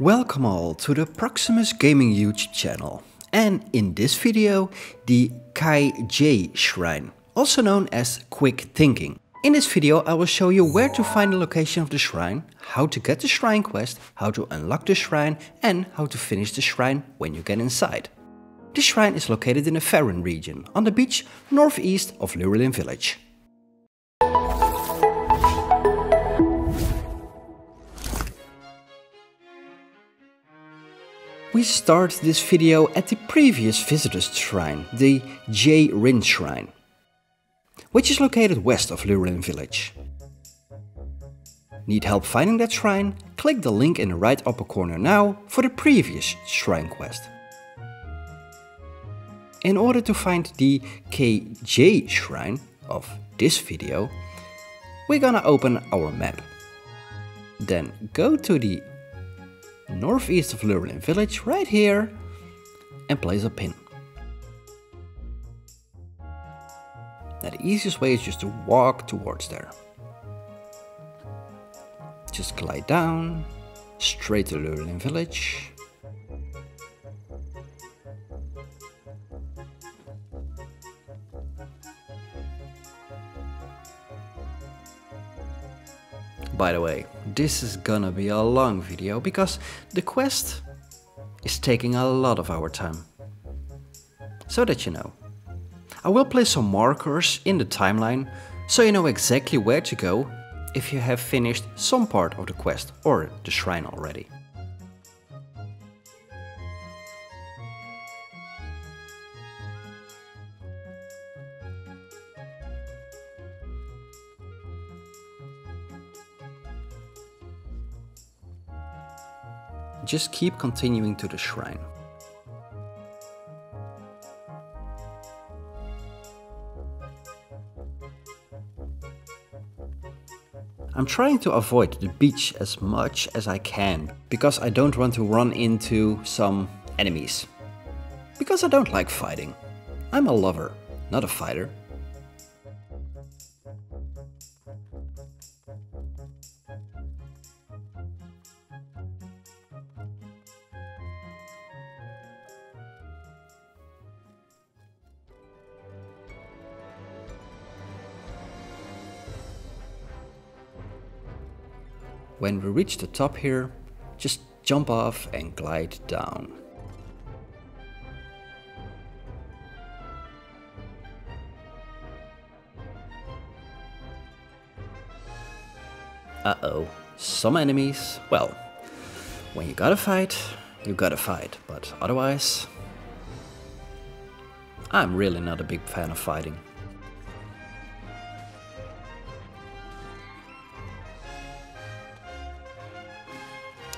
Welcome all to the Proximus Gaming YouTube channel, and in this video the Kah Yah shrine, also known as Quick Thinking. In this video I will show you where to find the location of the shrine, how to get the shrine quest, how to unlock the shrine and how to finish the shrine when you get inside. This shrine is located in the Farron region, on the beach northeast of Lurelin Village. We start this video at the previous visitor's shrine, the Yah Rin shrine, which is located west of Lurelin Village. Need help finding that shrine? Click the link in the right upper corner now for the previous shrine quest. In order to find the Kah Yah shrine of this video, we're gonna open our map. Then go to the northeast of Lurelin Village, right here, and place a pin. Now the easiest way is just to walk towards there. Just glide down, straight to Lurelin Village. By the way, this is gonna be a long video because the quest is taking a lot of our time. So that you know. I will place some markers in the timeline so you know exactly where to go if you have finished some part of the quest or the shrine already. Just keep continuing to the shrine. I'm trying to avoid the beach as much as I can, because I don't want to run into some enemies. Because I don't like fighting. I'm a lover, not a fighter. When we reach the top here, just jump off and glide down. Uh-oh, some enemies. Well, when you gotta fight, but otherwise, I'm really not a big fan of fighting.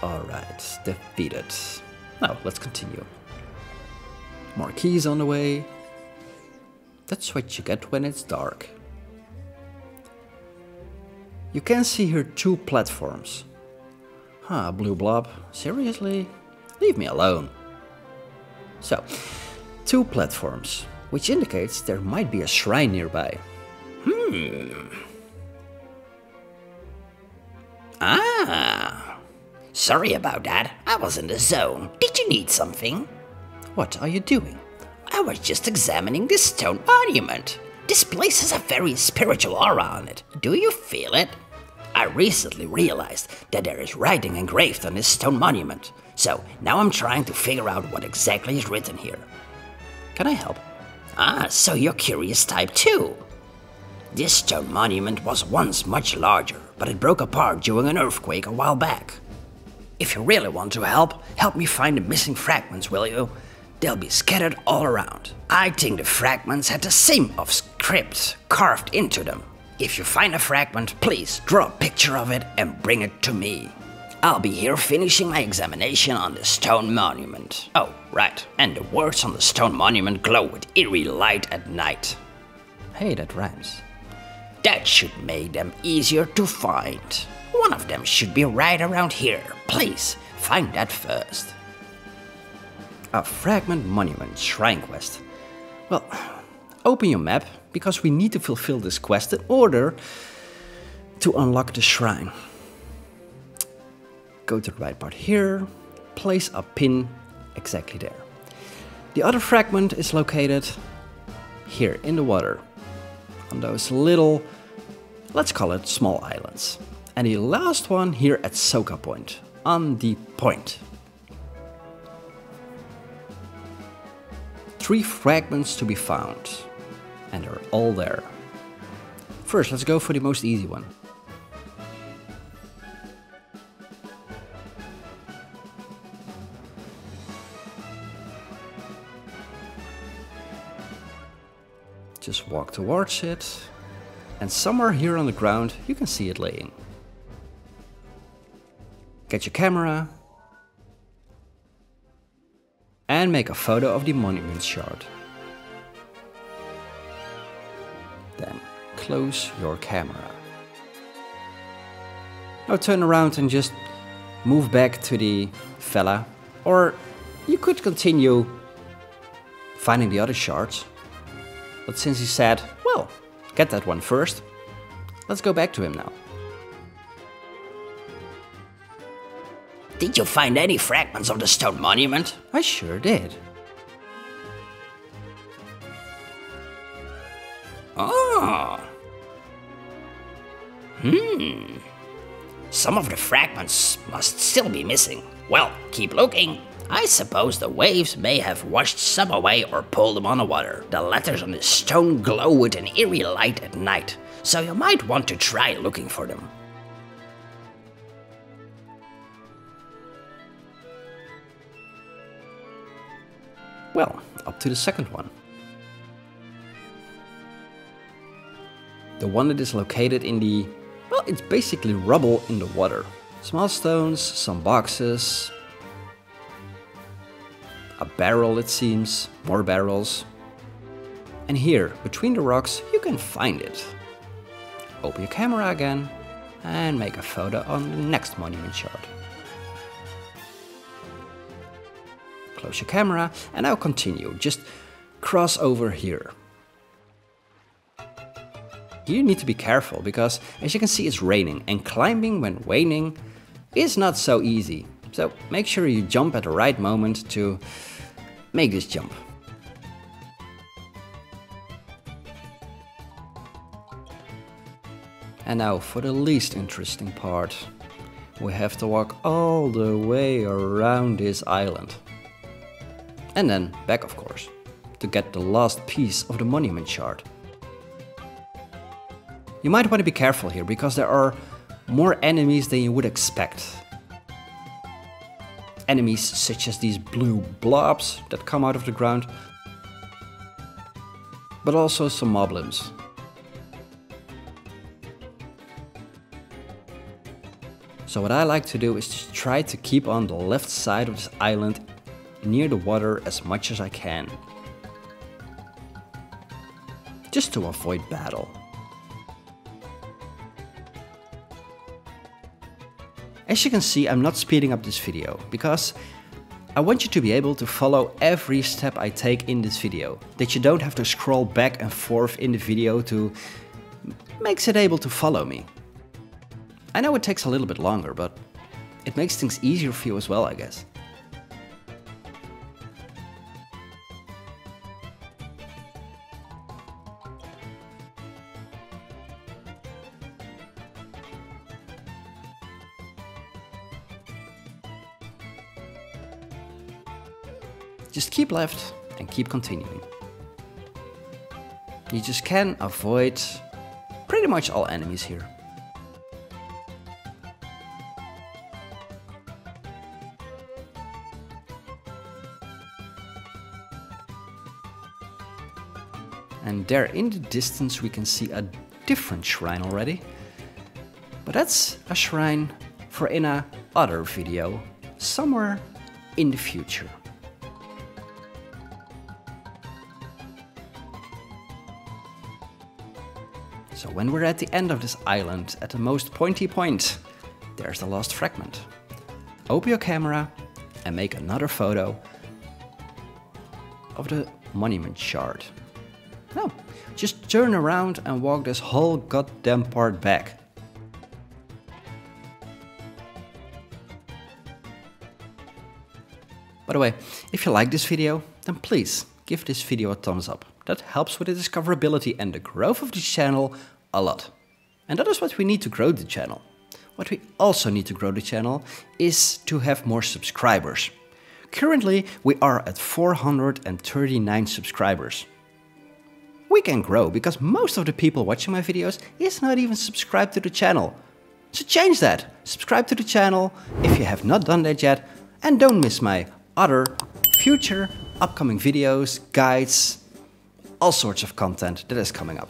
Alright, defeated. Now, let's continue. More keys on the way. That's what you get when it's dark. You can see here two platforms. Huh, blue blob. Seriously? Leave me alone. So, two platforms, which indicates there might be a shrine nearby. Ah! Sorry about that, I was in the zone. Did you need something? What are you doing? I was just examining this stone monument. This place has a very spiritual aura on it. Do you feel it? I recently realized that there is writing engraved on this stone monument. So now I'm trying to figure out what exactly is written here. Can I help? Ah, so you're curious type too. This stone monument was once much larger, but it broke apart during an earthquake a while back. If you really want to help me find the missing fragments, will you? They'll be scattered all around. I think the fragments had the same of scripts carved into them. If you find a fragment, please draw a picture of it and bring it to me. I'll be here finishing my examination on the stone monument. Oh, right. And the words on the stone monument glow with eerie light at night. Hey, that rhymes. That should make them easier to find. One of them should be right around here. Please, find that first. A fragment monument shrine quest. Well, open your map, because we need to fulfill this quest in order to unlock the shrine. Go to the right part here, place a pin exactly there. The other fragment is located here in the water, on those little, let's call it small islands. And the last one here at Soka Point, on the point. 3 fragments to be found, and they're all there. First, let's go for the most easy one. Just walk towards it, and somewhere here on the ground you can see it laying. Get your camera and make a photo of the monument shard. Then close your camera. Now turn around and just move back to the fella, or you could continue finding the other shards. But since he said, well, get that one first, let's go back to him now. Did you find any fragments of the stone monument? I sure did. Oh. Some of the fragments must still be missing. Well, keep looking. I suppose the waves may have washed some away or pulled them on the water. The letters on the stone glow with an eerie light at night, so you might want to try looking for them. Well, up to the second one. The one that is located in the... well, it's basically rubble in the water. Small stones, some boxes... a barrel, it seems, more barrels. And here, between the rocks, you can find it. Open your camera again and make a photo on the next monument shot. Close your camera and now continue. Just cross over here. You need to be careful because, as you can see, it's raining, and climbing when raining is not so easy. So make sure you jump at the right moment to make this jump. And now for the least interesting part. We have to walk all the way around this island. And then back, of course, to get the last piece of the monument shard. You might want to be careful here because there are more enemies than you would expect. Enemies such as these blue blobs that come out of the ground, but also some moblins. So what I like to do is to try to keep on the left side of this island near the water as much as I can, just to avoid battle. As you can see, I'm not speeding up this video because I want you to be able to follow every step I take in this video, that you don't have to scroll back and forth in the video to makes it able to follow me. I know it takes a little bit longer, but it makes things easier for you as well, I guess. Just keep left and keep continuing. You just can avoid pretty much all enemies here. And there in the distance we can see a different shrine already. But that's a shrine for in another video, somewhere in the future. So when we're at the end of this island, at the most pointy point, there's the last fragment. Open your camera and make another photo of the monument shard. No, just turn around and walk this whole goddamn part back. By the way, if you like this video, then please give this video a thumbs up. That helps with the discoverability and the growth of this channel a lot. And that is what we need to grow the channel. What we also need to grow the channel is to have more subscribers. Currently, we are at 439 subscribers. We can grow because most of the people watching my videos is not even subscribed to the channel. So change that. Subscribe to the channel if you have not done that yet. And don't miss my other future upcoming videos, guides, all sorts of content that is coming up.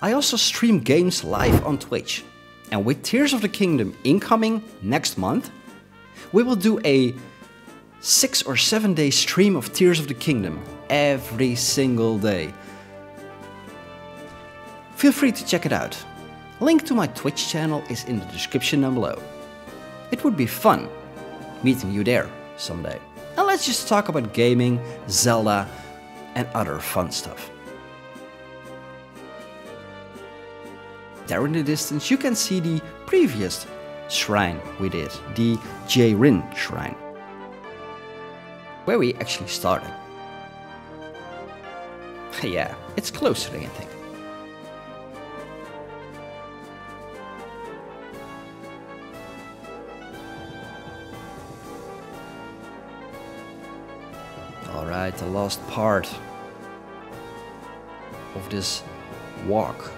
I also stream games live on Twitch. And with Tears of the Kingdom incoming next month, we will do a 6 or 7 day stream of Tears of the Kingdom every single day. Feel free to check it out. Link to my Twitch channel is in the description down below. It would be fun meeting you there someday. And let's just talk about gaming, Zelda, and other fun stuff. There in the distance you can see the previous shrine we did, the Yah Rin shrine, where we actually started. Yeah, it's closer than you think. Alright, the last part of this walk.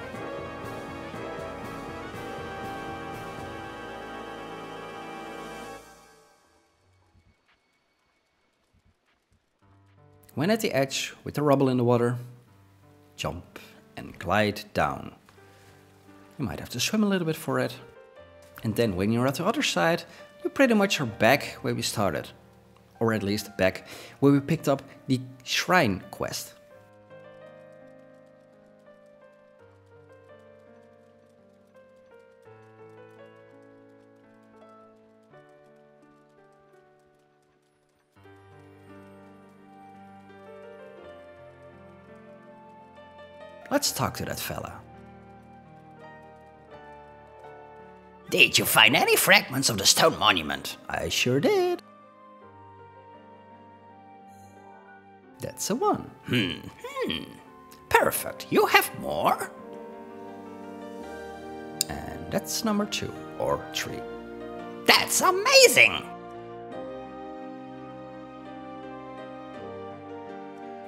When at the edge, with the rubble in the water, jump and glide down. You might have to swim a little bit for it. And then when you're at the other side, you pretty much are back where we started. Or at least back where we picked up the shrine quest. Let's talk to that fella. Did you find any fragments of the stone monument? I sure did. That's the one. Perfect. You have more? And that's number 2 or 3. That's amazing!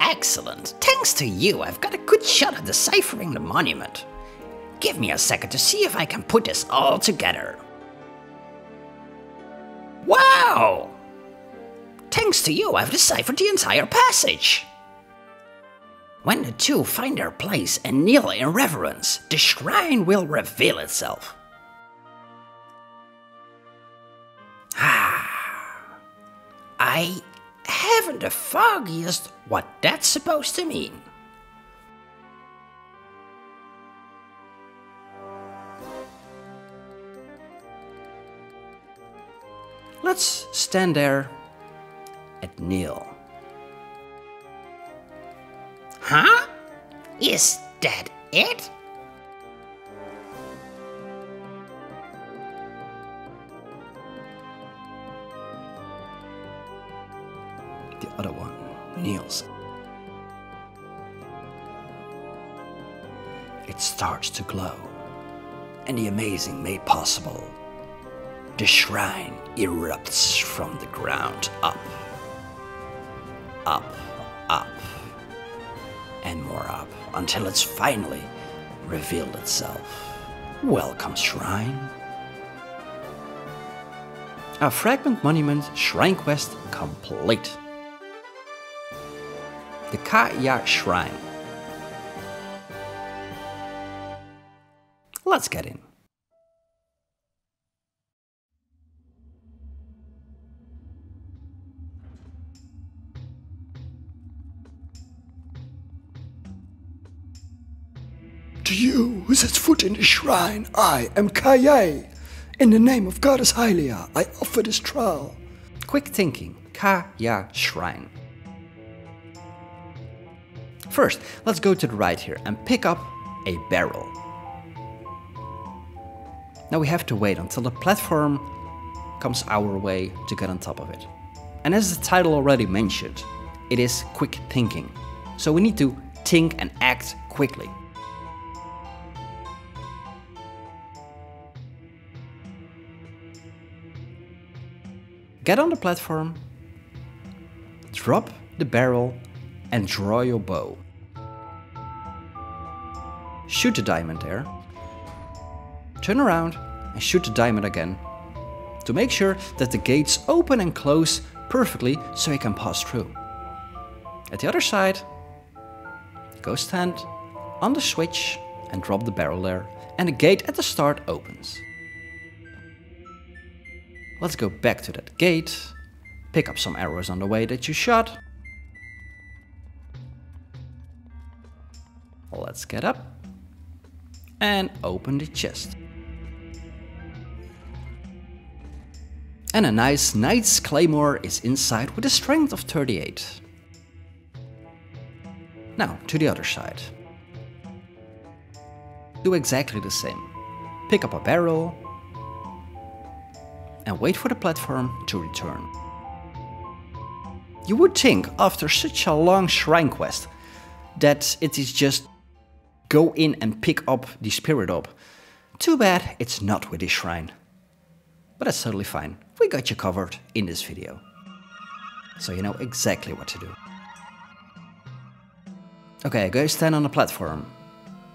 Excellent. Thanks to you, I've got a good shot at deciphering the monument. Give me a second to see if I can put this all together. Wow! Thanks to you, I've deciphered the entire passage. When the two find their place and kneel in reverence, the shrine will reveal itself. I haven't the foggiest what that's supposed to mean. Let's stand there and kneel. Huh? Is that it? The other one kneels. It starts to glow, and the amazing made possible. The shrine erupts from the ground up, up, up, and more up, until it's finally revealed itself. Welcome, shrine. Our fragment monument shrine quest complete. The Kah Yah Shrine. Let's get in. To you who sets foot in the shrine, I am Kah Yah. In the name of Goddess Hylia, I offer this trial. Quick Thinking, Kah Yah Shrine. First, let's go to the right here and pick up a barrel. Now we have to wait until the platform comes our way to get on top of it. And as the title already mentioned, it is quick thinking. So we need to think and act quickly. Get on the platform, drop the barrel and draw your bow. Shoot the diamond there, turn around and shoot the diamond again to make sure that the gates open and close perfectly so you can pass through. At the other side, go stand on the switch and drop the barrel there and the gate at the start opens. Let's go back to that gate, pick up some arrows on the way that you shot. Let's get up and open the chest. And a nice knight's claymore is inside with a strength of 38. Now to the other side. Do exactly the same. Pick up a barrel and wait for the platform to return. You would think after such a long shrine quest that it is just go in and pick up the Spirit Orb. Too bad it's not with this shrine. But that's totally fine. We got you covered in this video. So you know exactly what to do. Okay, go stand on the platform.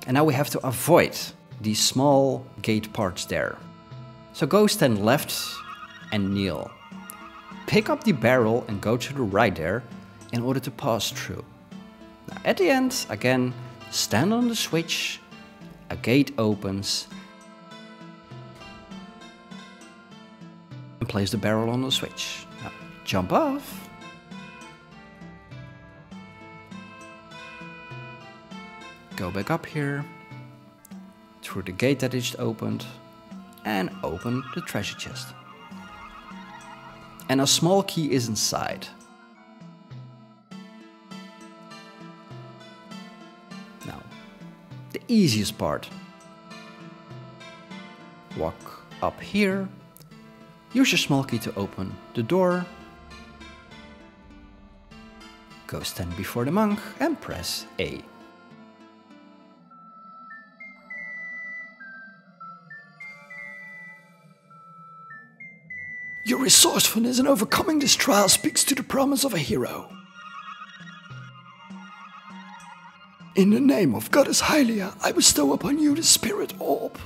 And now we have to avoid these small gate parts there. So go stand left and kneel. Pick up the barrel and go to the right there in order to pass through. Now at the end, again, stand on the switch, a gate opens, and place the barrel on the switch. Now, jump off. Go back up here, through the gate that is opened, and open the treasure chest. And a small key is inside. Now, the easiest part. Walk up here. Use your small key to open the door. Go stand before the monk and press A. Your resourcefulness in overcoming this trial speaks to the promise of a hero. In the name of Goddess Hylia, I bestow upon you the Spirit Orb.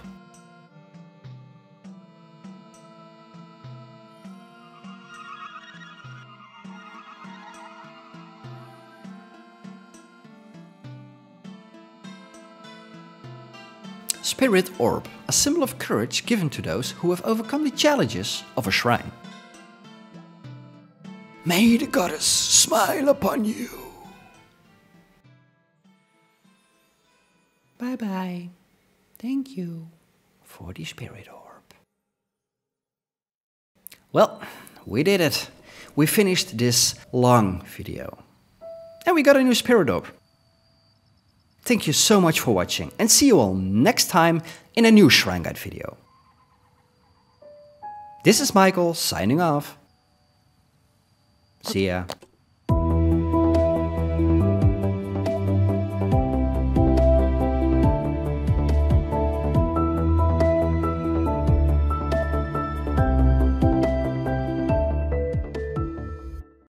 Spirit Orb, a symbol of courage given to those who have overcome the challenges of a shrine. May the goddess smile upon you. Bye bye. Thank you for the Spirit Orb. Well, we did it. We finished this long video. And we got a new Spirit Orb. Thank you so much for watching and see you all next time in a new Shrine Guide video. This is Michael signing off. See ya.